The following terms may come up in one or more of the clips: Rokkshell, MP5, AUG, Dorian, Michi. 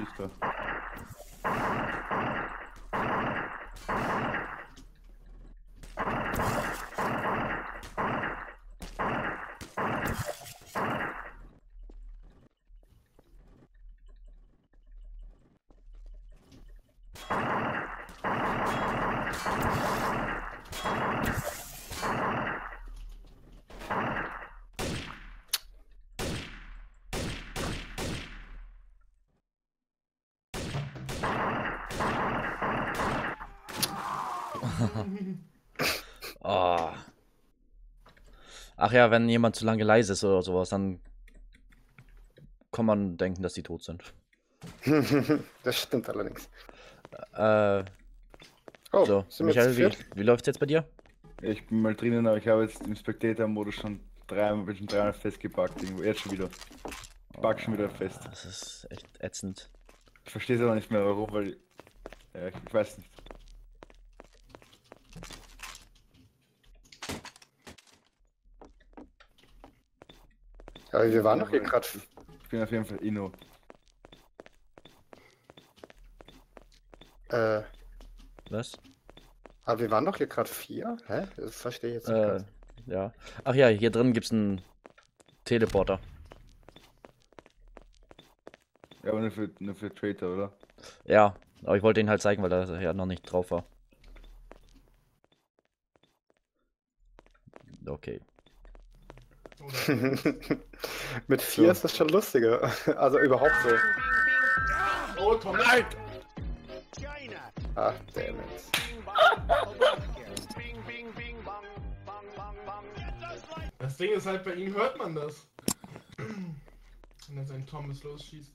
Geschichte. Oh. Ach ja, wenn jemand zu lange leise ist oder sowas, dann kann man denken, dass die tot sind. Das stimmt allerdings. Oh, so, Michael, wie läuft's jetzt bei dir? Ich bin mal drinnen, aber ich habe jetzt im Spectator-Modus schon dreimal festgepackt. Jetzt schon wieder. Ich pack schon wieder fest. Das ist echt ätzend. Ich verstehe es aber nicht mehr, warum, weil... Ja, ich weiß nicht. Aber wir waren doch hier gerade. Ich bin auf jeden Fall Inno. Was? Aber wir waren doch hier gerade 4? Hä? Das verstehe ich jetzt nicht ganz. Ja. Ach ja, hier drin gibt's einen Teleporter. Ja, aber nur für Traitor, oder? Ja, aber ich wollte ihn halt zeigen, weil er ja noch nicht drauf war. Okay. Mit 4 so. Ist das schon lustiger. Also überhaupt so. Oh, Tom, nein! Ach, damn it. Das Ding ist halt, bei ihm hört man das. Wenn er seinen Thomas losschießt.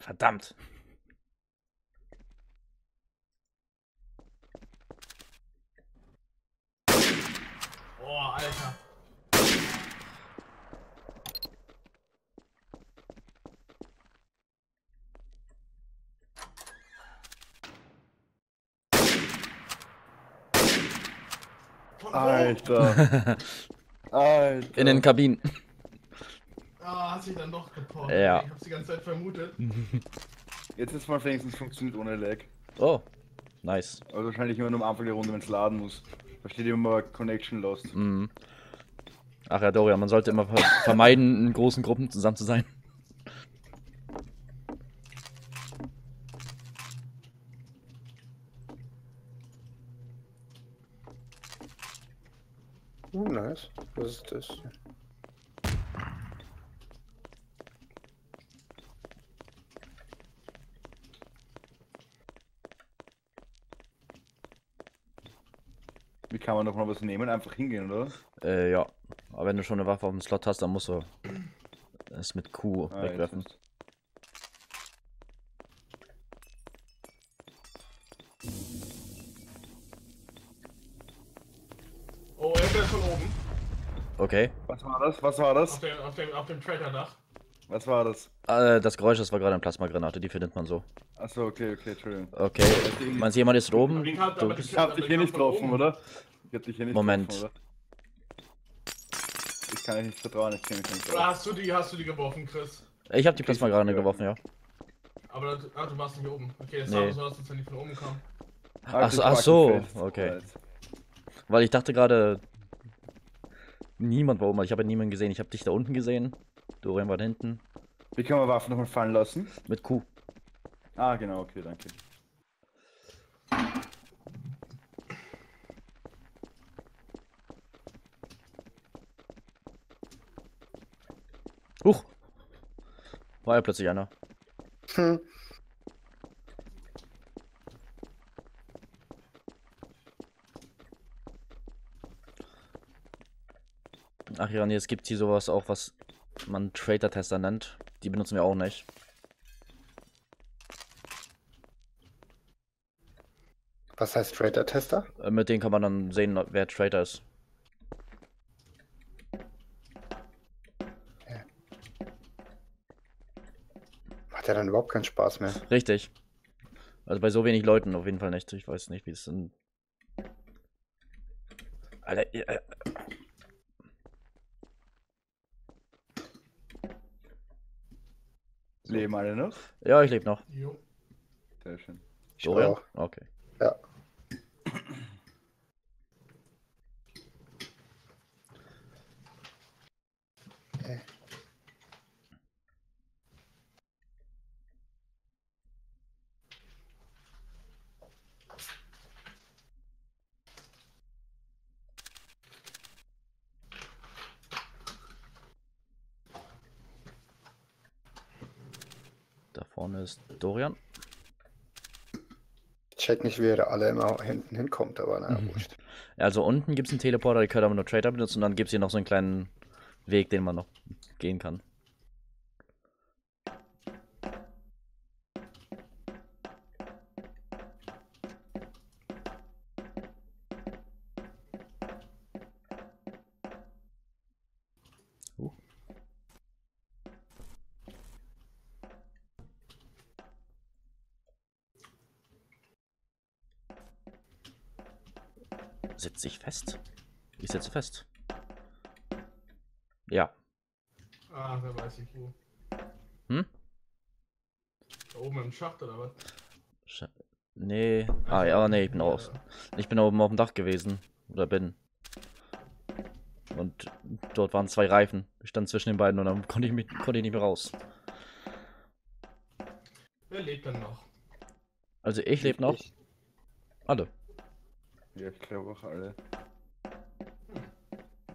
Verdammt. Oh, Alter. Alter. Alter. In den Kabinen. Ah, hat sich dann doch geportet. Ja. Ich hab's die ganze Zeit vermutet. Jetzt ist mal wenigstens funktioniert ohne Lag. Oh, nice. Also wahrscheinlich immer nur am Anfang der Runde, wenn's laden muss. Da steht immer Connection Lost. Mhm. Ach ja, Dorian, man sollte immer vermeiden, in großen Gruppen zusammen zu sein. Oh, nice. Was ist das? Kann man doch mal was nehmen, einfach hingehen, oder? Ja. Aber wenn du schon eine Waffe auf dem Slot hast, dann musst du es mit Q wegwerfen. Oh, er ist von oben. Okay. Was war das? Was war das? Auf dem Traitor-Dach. Was war das? Das Geräusch, das war gerade eine Plasmagranate, die findet man so. Achso, okay, Entschuldigung. Okay. Meinst du, jemand ist oben? Ich hab dich hier nicht getroffen, oder? Moment. Ich kann euch nicht vertrauen, ich kenne mich nicht. Hast du die geworfen, Chris? Ich hab die Plasmagranate geworfen, ja. Aber du warst nicht oben. Okay, das sah so aus, als wenn die von oben kam. Ach so, okay. Weil ich dachte gerade... Niemand war oben, ich habe niemanden gesehen. Ich habe dich da unten gesehen. Dorian war da hinten. Wie können wir Waffen nochmal fallen lassen? Mit Q. Ah, genau, okay, danke. Huch! War ja plötzlich einer. Hm. Ach ja, nee, es gibt hier sowas auch, was man Traitor-Tester nennt. Die benutzen wir auch nicht. Was heißt Traitor-Tester? Mit denen kann man dann sehen, wer Traitor ist. Ja. Macht ja dann überhaupt keinen Spaß mehr. Richtig. Also bei so wenig Leuten auf jeden Fall nicht. Ich weiß nicht, wie es denn... Alter... Leben alle noch? Ja, ich lebe noch. Jo. Sehr schön. Ich auch. Okay. Ja. Okay. Da vorne ist Dorian. Ich check nicht, wer alle immer hinten hinkommt, aber naja, wurscht. Also unten gibt es einen Teleporter, die können aber nur Trader benutzen und dann gibt es hier noch so einen kleinen Weg, den man noch gehen kann. Setze ich fest? Ich setze fest. Ja. Ah, da weiß ich wo. Hm? Da oben im Schacht oder was? Nee. Ah ja, nee, ich bin raus. Ich bin oben auf dem Dach gewesen. Oder bin. Und dort waren zwei Reifen. Ich stand zwischen den beiden und dann konnte ich nicht mehr raus. Wer lebt denn noch? Also ich lebe noch. Alle. Ja, ich glaube auch alle.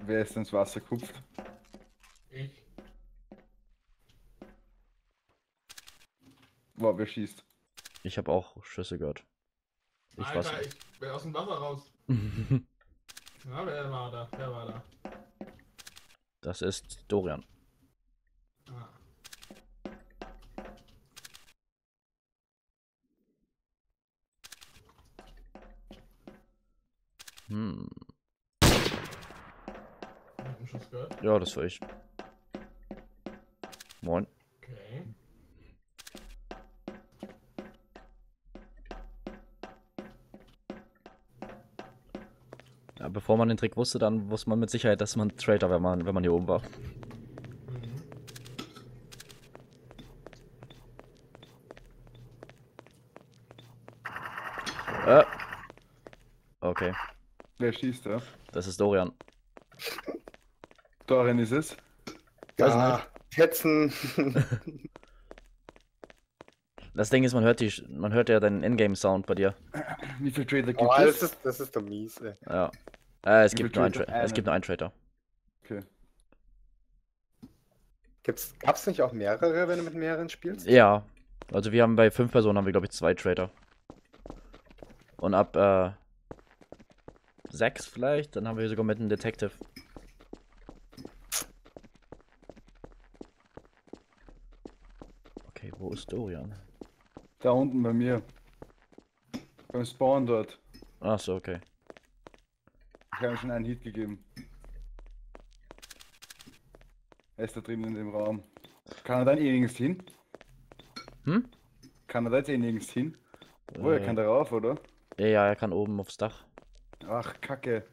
Wer ist ins Wasser gehupft? Ich. Boah, wer schießt? Ich habe auch Schüsse gehört. Alter, ich bin aus dem Wasser raus. Na, wer war da? Wer war da? Das ist Dorian. Ah. Hm. Ja, das war ich. Moin. Okay. Ja, bevor man den Trick wusste, dann wusste man mit Sicherheit, dass man Traitor, wenn man hier oben war. Mhm. Okay. Wer schießt da? Das ist Dorian. Dorian ist es? Ja, hetzen. Das Ding ist, man hört ja deinen Ingame-Sound bei dir. Wie viele Trader gibt es? Das ist doch mies, ey. Ja. Es gibt nur einen Trader. Okay. Gab's nicht auch mehrere, wenn du mit mehreren spielst? Ja. Also wir haben bei 5 Personen, glaube ich, 2 Trader. Und ab, 6 vielleicht, dann haben wir sogar mit einem Detective. Okay, wo ist Dorian? Da unten bei mir. Beim Spawn dort. Ach so, okay. Ich habe schon einen Hit gegeben. Er ist da drüben in dem Raum. Kann er dann eh nirgends hin? Hm? Kann er da jetzt eh nirgends hin? Oh, er kann da rauf, oder? Ja, er kann oben aufs Dach. Ach, Kacke.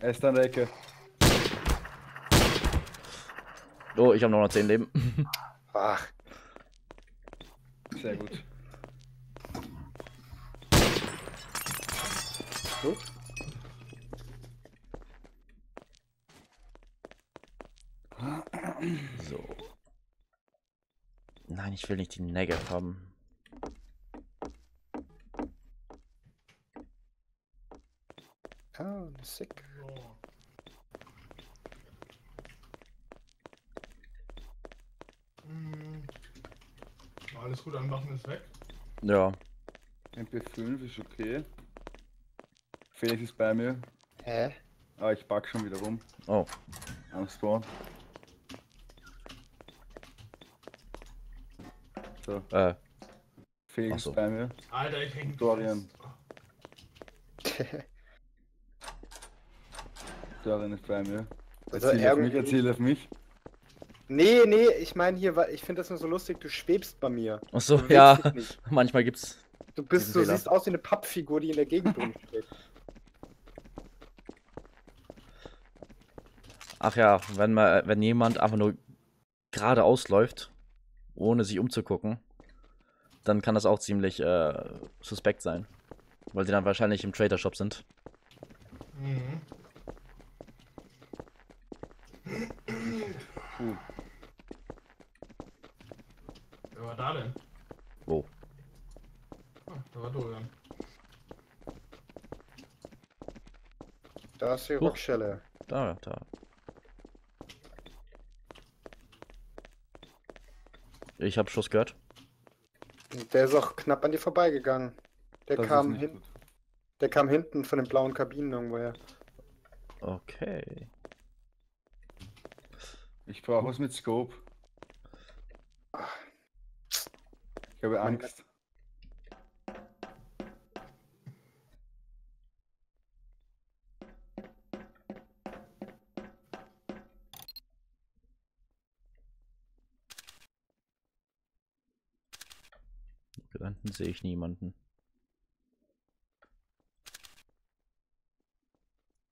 Er ist an der Ecke. Oh, ich habe noch 10 Leben. Ach. Sehr gut. So. Nein, ich will nicht die Negative haben. Oh, sick. Alles gut, anmachen ist weg. Ja. MP5 ist okay. Felix ist bei mir. Hä? Ah, ich bug schon wieder rum. Oh. Am Spawn. So. Felix ist bei mir. Alter, ich häng Dorian. Dorian ist bei mir. Also erzähl auf mich. Nee, nee, ich meine hier, ich finde das nur so lustig, du schwebst bei mir. Ach so, ja, manchmal gibt's. Du siehst aus wie eine Pappfigur, die in der Gegend rumsteht. Ach ja, wenn jemand einfach nur geradeaus läuft, ohne sich umzugucken, dann kann das auch ziemlich suspekt sein. Weil die dann wahrscheinlich im Trader Shop sind. Mhm. Wer war da denn? Wo? Ah, da war Dorian. Da ist die Rokkshell. Da. Ich hab Schuss gehört. Der ist auch knapp an dir vorbeigegangen. Der kam hinten von den blauen Kabinen irgendwo her. Okay. Ich brauche was mit Scope. Ich habe Angst. Da hinten sehe ich niemanden.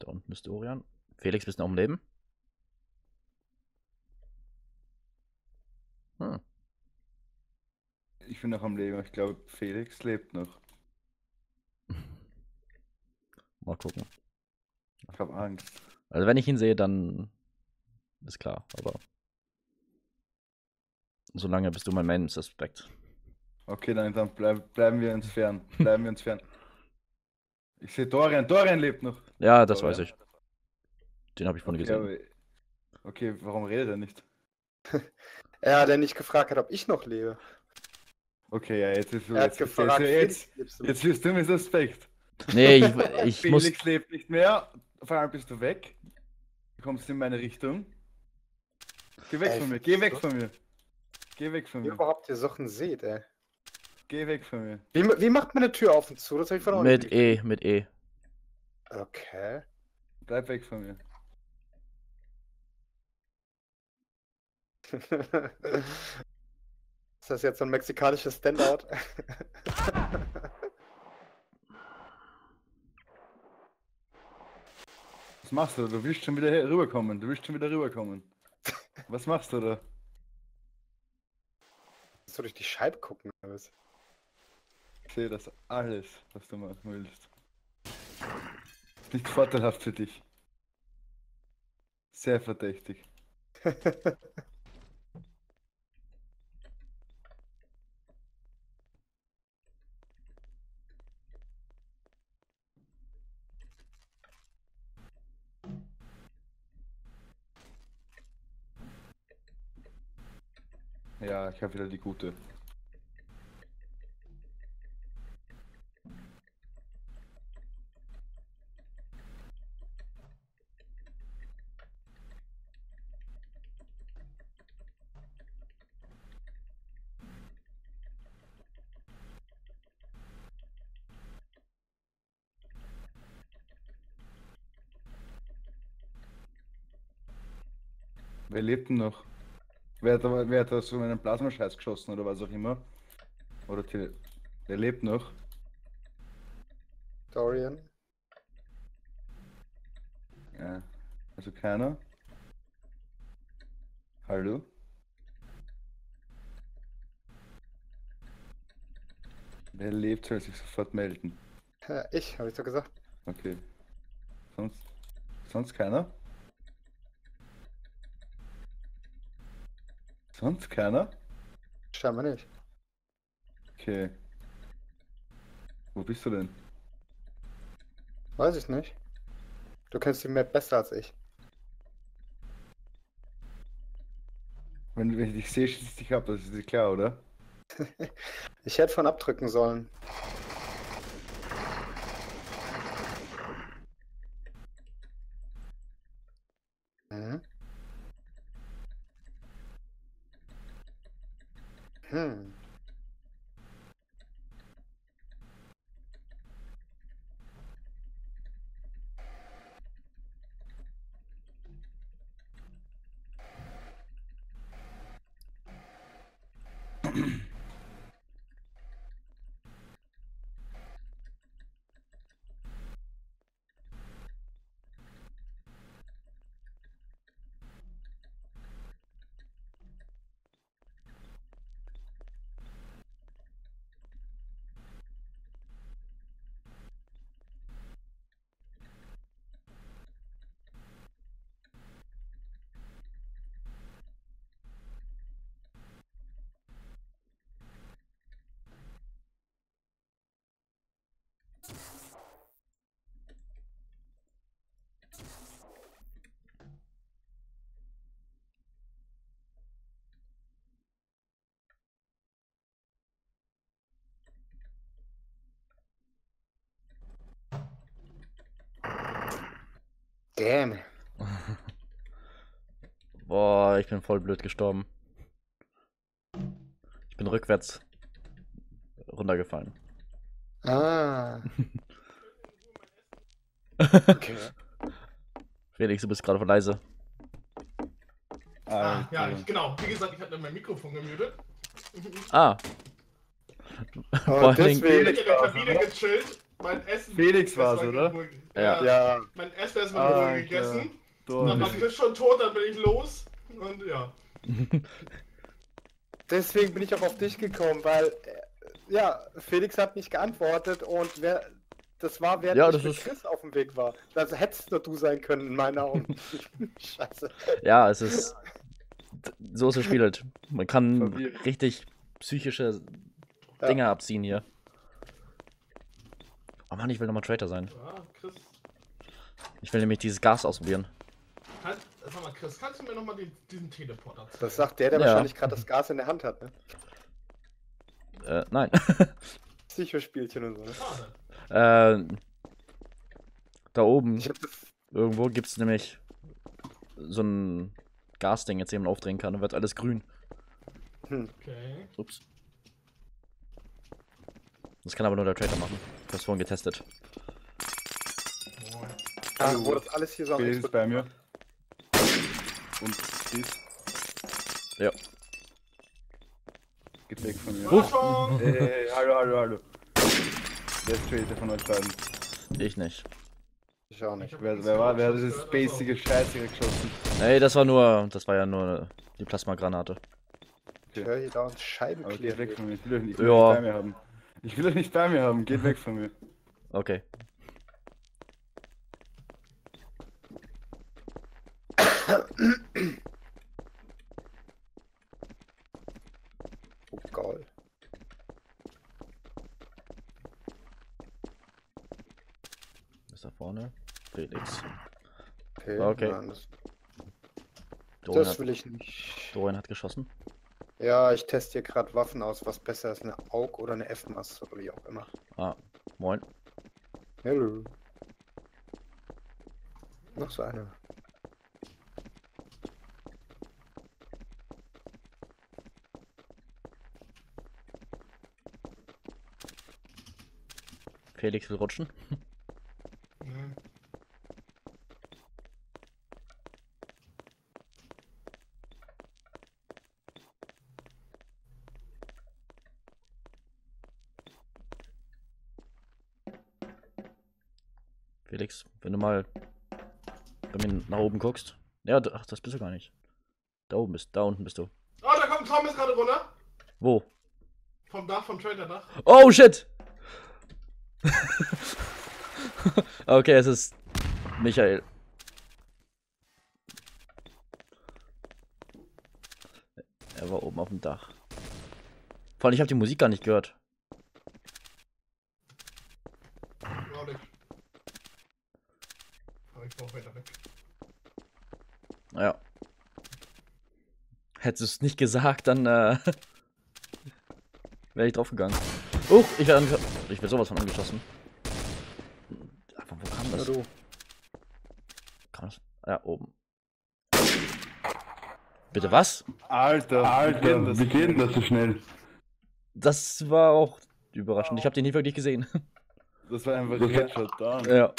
Da unten ist Dorian. Felix, bist du noch am Leben? Ich bin noch am Leben. Ich glaube, Felix lebt noch. Mal gucken. Ich habe Angst. Also wenn ich ihn sehe, dann ist klar. Aber solange bist du mein Main Suspect. Okay, dann bleiben wir uns fern. Bleiben wir uns fern. Ich sehe Dorian. Dorian lebt noch. Ja, das Dorian. Weiß ich. Den habe ich vorhin gesehen. Aber, okay, warum redet er nicht? Er hat ja nicht gefragt, ob ich noch lebe. Okay, ja, jetzt bist du mir suspekt. Nee, ich Felix muss... Felix lebt nicht mehr, vor allem bist du weg. Du kommst in meine Richtung. Geh weg von mir, geh weg von mir. Geh weg von mir. Wie überhaupt ihr Sachen seht, ey. Geh weg von mir. Wie macht man eine Tür auf und zu? Das hab ich verloren. Mit E. Okay. Bleib weg von mir. Ist das jetzt so ein mexikanisches Standout? Was machst du? Du willst schon wieder rüberkommen. Was machst du da? Willst du durch die Scheibe gucken oder was? Ich sehe das alles, was du machen willst. Ist nicht vorteilhaft für dich. Sehr verdächtig. Ja, ich habe wieder die gute. Wer lebt denn noch? Wer hat da so einen Plasmascheiß geschossen oder was auch immer? Oder der lebt noch. Dorian. Ja, also keiner. Hallo? Wer lebt, soll sich sofort melden. Ich, habe ich doch gesagt. Okay. Sonst keiner? Sonst keiner? Scheinbar nicht. Okay. Wo bist du denn? Weiß ich nicht. Du kennst die Map besser als ich. Wenn ich dich sehe, schieße ich dich ab, das ist dir klar, oder? Ich hätte von abdrücken sollen. Damn. Boah, ich bin voll blöd gestorben. Ich bin rückwärts runtergefallen. Ah. Okay. Felix, du bist gerade voll leise. Ah, ja, genau. Wie gesagt, ich hatte mein Mikrofon gemutet. Ah. Oh, deswegen. Ich hab wieder gechillt. Mein Essen Felix war's, oder? Ja. Ja. Mein Essen ist mal gegessen. Ja. Dann war ich schon tot, dann bin ich los. Und ja. Deswegen bin ich auch auf dich gekommen, weil ja, Felix hat nicht geantwortet und wer das war, wer ja, das mit Chris auf dem Weg war. Das hättest nur du sein können, in meinen Augen. Scheiße. Ja, es ist. So ist es gespielt. Man kann richtig psychische Dinge abziehen hier. Oh Mann, ich will nochmal Traitor sein. Ja, Chris. Ich will nämlich dieses Gas ausprobieren. Sag mal, Chris, kannst du mir nochmal diesen Teleporter zeigen? Das sagt der wahrscheinlich gerade das Gas in der Hand hat, ne? Nein. Psychospielchen und so. Ne? Da oben, irgendwo gibt es nämlich so ein Gasding, jetzt den man aufdrehen kann und wird alles grün. Hm. Okay. Ups. Das kann aber nur der Traitor machen. Ich hab's vorhin getestet. Also, wo das alles hier so ist bei mir. Und dies. Ja. Geht weg von mir. Oh. Hey, hallo. Wer ist Traitor von euch beiden? Ich nicht. Ich auch nicht. Wer hat dieses spacige Scheiße geschossen? Ey, das war ja nur die Plasmagranate. Ich höre hier dauernd Scheibenkleber. Geht weg von mir, ich will euch nicht bei mir haben. Ich will euch nicht bei mir haben, geht weg von mir. Okay. Oh Gott. Ist da vorne? Felix. Okay. Nein, das will ich nicht. Dorian hat geschossen. Ja, ich teste hier gerade Waffen aus, was besser ist, eine AUG oder eine F-Masse oder wie auch immer. Ah, moin. Hallo. Noch so eine. Felix will rutschen. Felix, wenn du mal bei mir nach oben guckst. Ja, ach, das bist du gar nicht. Da unten bist du. Oh, da kommt Tom gerade runter. Wo? Vom Dach, vom Traitor-Dach. Oh, shit! Okay, es ist Michael. Er war oben auf dem Dach. Vor allem, ich habe die Musik gar nicht gehört. Ja. Hättest du es nicht gesagt, dann wäre ich drauf gegangen. Oh, ich werde angeschossen. Ich werde sowas von angeschossen. Aber wo kam das? Krass. Ja, oben. Bitte was? Alter, wie geht denn das so schnell? Das war auch überraschend. Ich habe den nie wirklich gesehen. Das war einfach ein Headshot. Ja.